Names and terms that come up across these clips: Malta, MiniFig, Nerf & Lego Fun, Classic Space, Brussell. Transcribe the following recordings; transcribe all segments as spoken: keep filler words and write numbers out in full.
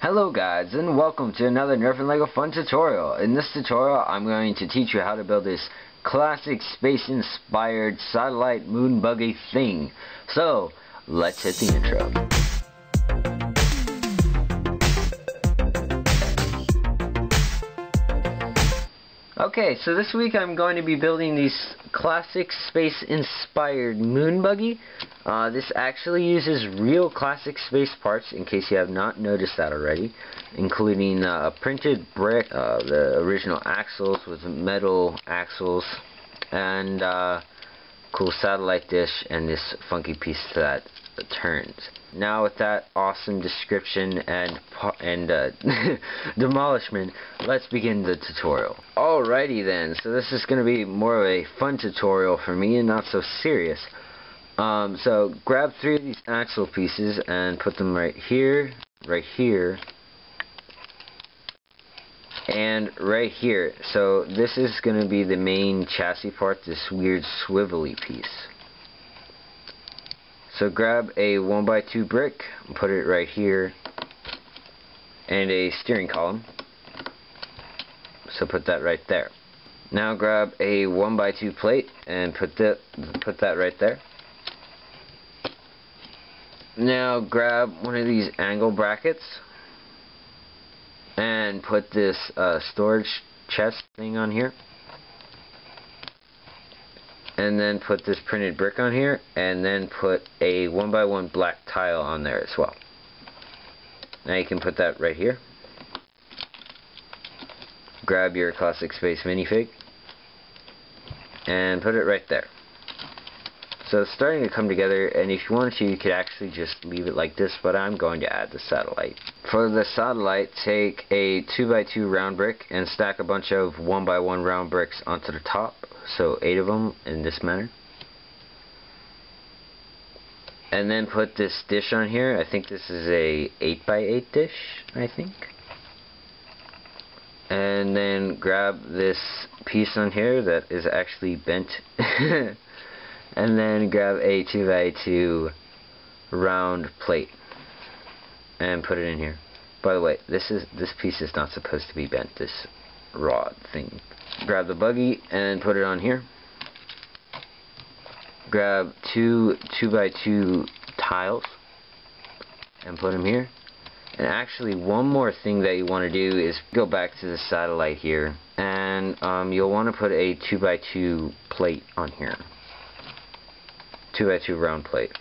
Hello guys, and welcome to another Nerf and Lego Fun tutorial. In this tutorial I'm going to teach you how to build this classic space inspired satellite moon buggy thing. So let's hit the intro. Okay, so this week I'm going to be building these classic space inspired moon buggy. Uh, this actually uses real classic space parts, in case you have not noticed that already, including uh, printed brick, uh, the original axles with metal axles, and uh, cool satellite dish, and this funky piece that turns. Now with that awesome description and and uh, demolishment, let's begin the tutorial. Alrighty then, so this is going to be more of a fun tutorial for me and not so serious. Um, so grab three of these axle pieces and put them right here, right here, and right here. So this is going to be the main chassis part, this weird swivelly piece. So grab a one by two brick, put it right here, and a steering column. So put that right there. Now grab a one by two plate and put that put that right there. Now grab one of these angle brackets and put this uh, storage chest thing on here. And then put this printed brick on here, and then put a one by one black tile on there as well. Now you can put that right here. Grab your classic space minifig and put it right there. So it's starting to come together, and if you wanted to, you could actually just leave it like this, but I'm going to add the satellite. For the satellite, take a two by two round brick and stack a bunch of one by one round bricks onto the top. So eight of them in this manner. And then put this dish on here. I think this is a eight by eight dish, I think. And then grab this piece on here that is actually bent. And then grab a two by two round plate and put it in here. By the way, this is this piece is not supposed to be bent, this rod thing. Grab the buggy and put it on here. Grab two two by two tiles and put them here. And actually, one more thing that you want to do is go back to the satellite here, and um, you'll want to put a two by two plate on here. two by two round plate.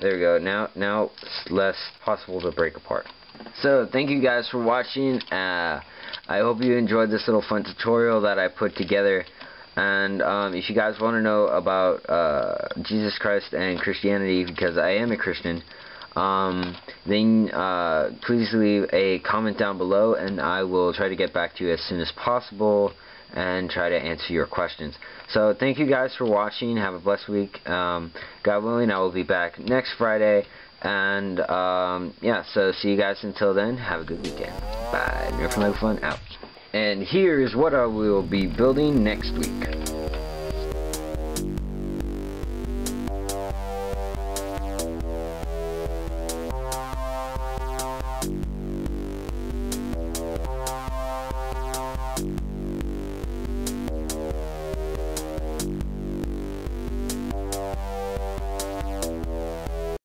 There we go. Now, now it's less possible to break apart. So thank you guys for watching. Uh, I hope you enjoyed this little fun tutorial that I put together. And um, if you guys want to know about uh, Jesus Christ and Christianity, because I am a Christian, um, then uh, please leave a comment down below, and I will try to get back to you as soon as possible and try to answer your questions. So thank you guys for watching. Have a blessed week. Um, God willing, I will be back next Friday. And um, yeah, so see you guys until then. Have a good weekend. Bye. Nerf and Lego Fun out. And here is what I will be building next week.